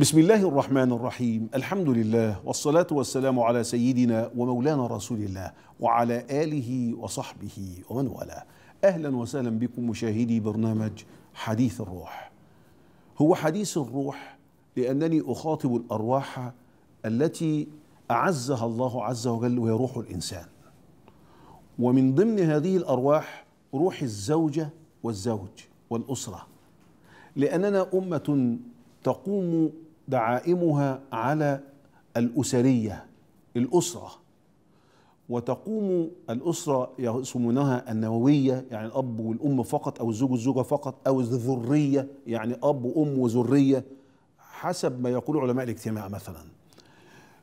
بسم الله الرحمن الرحيم. الحمد لله والصلاة والسلام على سيدنا ومولانا رسول الله وعلى آله وصحبه ومن والاه. أهلا وسهلا بكم مشاهدي برنامج حديث الروح. هو حديث الروح لأنني أخاطب الأرواح التي أعزها الله عز وجل وهي روح الإنسان، ومن ضمن هذه الأرواح روح الزوجة والزوج والأسرة، لأننا أمة تقوم دعائمها على الأسرية الأسرة، وتقوم الأسرة يسمونها النووية، يعني الأب والأم فقط، أو الزوج والزوجة فقط، أو الذرية يعني أب وأم وذرية حسب ما يقول علماء الاجتماع مثلا.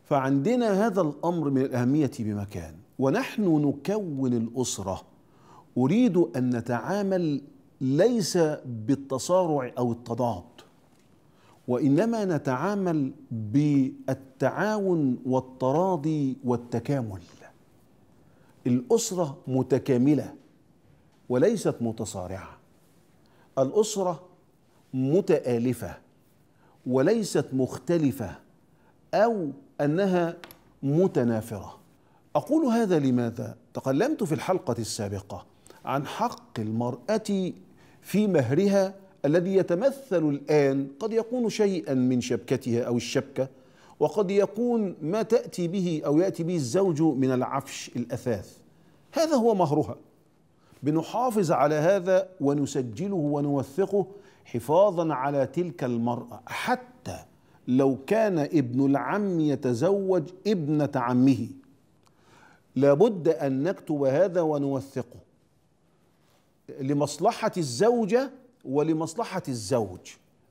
فعندنا هذا الأمر من الأهمية بمكان، ونحن نكون الأسرة أريد أن نتعامل ليس بالتصارع أو التضاد، وإنما نتعامل بالتعاون والتراضي والتكامل. الأسرة متكاملة وليست متصارعة، الأسرة متآلفة وليست مختلفة أو أنها متنافرة. أقول هذا لماذا؟ تكلمت في الحلقة السابقة عن حق المرأة في مهرها الذي يتمثل الآن قد يكون شيئا من شبكتها أو الشبكة، وقد يكون ما تأتي به أو يأتي به الزوج من العفش الأثاث، هذا هو مهرها. بنحافظ على هذا ونسجله ونوثقه حفاظا على تلك المرأة، حتى لو كان ابن العم يتزوج ابنة عمه لابد أن نكتب هذا ونوثقه لمصلحة الزوجة ولمصلحة الزوج.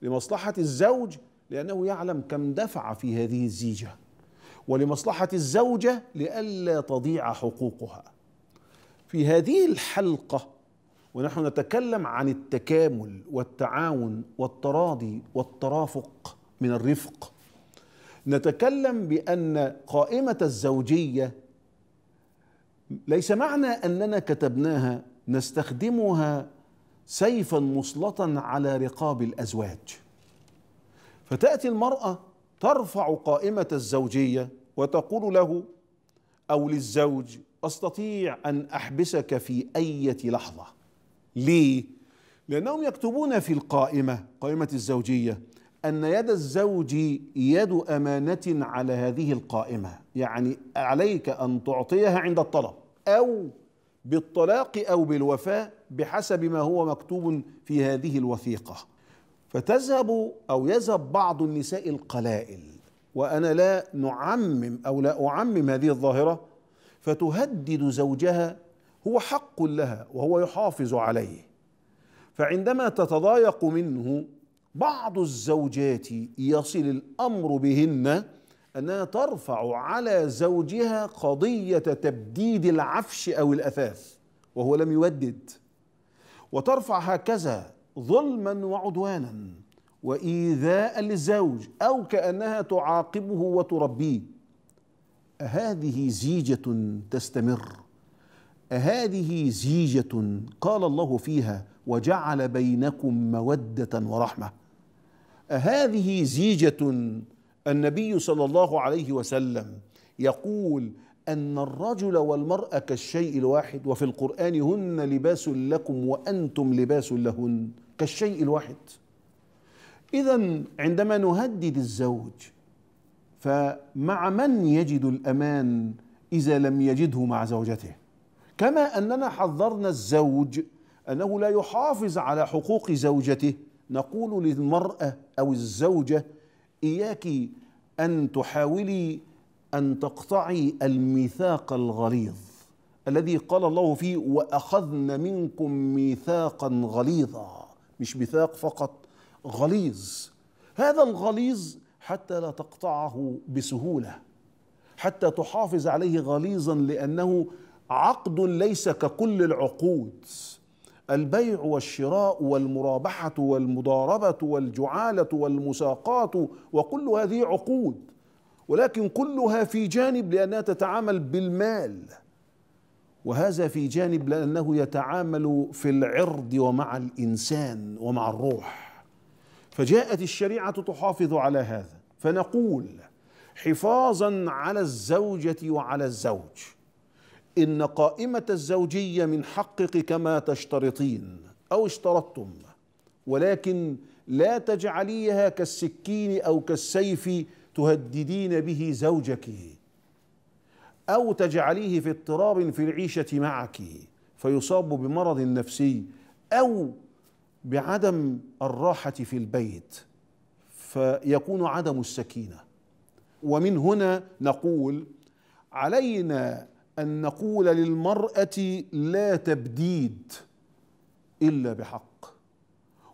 لمصلحة الزوج لأنه يعلم كم دفع في هذه الزيجة، ولمصلحة الزوجة لئلا تضيع حقوقها. في هذه الحلقة ونحن نتكلم عن التكامل والتعاون والتراضي والترافق من الرفق، نتكلم بأن قائمة الزوجية ليس معنى أننا كتبناها نستخدمها سيفا مسلطا على رقاب الأزواج، فتأتي المرأة ترفع قائمة الزوجية وتقول له أو للزوج: أستطيع أن أحبسك في أي لحظة. ليه؟ لأنهم يكتبون في القائمة، قائمة الزوجية، أن يد الزوج يد أمانة على هذه القائمة، يعني عليك أن تعطيها عند الطلب أو بالطلاق أو بالوفاة بحسب ما هو مكتوب في هذه الوثيقة. فتذهب أو يذهب بعض النساء القلائل، وأنا لا نعمم أو لا أعمم هذه الظاهرة، فتهدد زوجها، هو حق لها وهو يحافظ عليه. فعندما تتضايق منه بعض الزوجات يصل الأمر بهن أنها ترفع على زوجها قضية تبديد العفش أو الأثاث وهو لم يودد، وترفع هكذا ظلما وعدوانا وإيذاء للزوج، أو كأنها تعاقبه وتربيه. أهذه زيجة تستمر؟ أهذه زيجة قال الله فيها: وجعل بينكم مودة ورحمة؟ أهذه زيجة؟ النبي صلى الله عليه وسلم يقول أن الرجل والمرأة كالشيء الواحد، وفي القرآن: هن لباس لكم وأنتم لباس لهن، كالشيء الواحد. إذن عندما نهدد الزوج، فمع من يجد الأمان إذا لم يجده مع زوجته؟ كما أننا حذرنا الزوج أنه لا يحافظ على حقوق زوجته، نقول للمرأة أو الزوجة: إياك أن تحاولي أن تقطعي الميثاق الغليظ الذي قال الله فيه: وأخذن منكم ميثاقا غليظا. مش ميثاق فقط، غليظ. هذا الغليظ حتى لا تقطعه بسهولة، حتى تحافظ عليه غليظا، لأنه عقد ليس ككل العقود. البيع والشراء والمرابحة والمضاربة والجعالة والمساقات وكل هذه عقود، ولكن كلها في جانب لأنها تتعامل بالمال، وهذا في جانب لأنه يتعامل في العرض ومع الإنسان ومع الروح. فجاءت الشريعة تحافظ على هذا، فنقول حفاظا على الزوجة وعلى الزوج إن قائمة الزوجية من حقك كما تشترطين أو اشترطتم، ولكن لا تجعليها كالسكين أو كالسيف تهددين به زوجك أو تجعليه في اضطراب في العيشة معك فيصاب بمرض نفسي أو بعدم الراحة في البيت فيكون عدم السكينة. ومن هنا نقول علينا أن نقول للمرأة لا تبديد إلا بحق،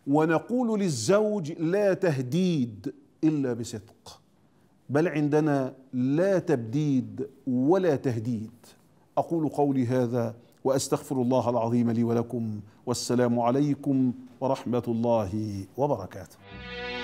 ونقول للزوج لا تهديد إلا بصدق، بل عندنا لا تبديد ولا تهديد. أقول قولي هذا وأستغفر الله العظيم لي ولكم، والسلام عليكم ورحمة الله وبركاته.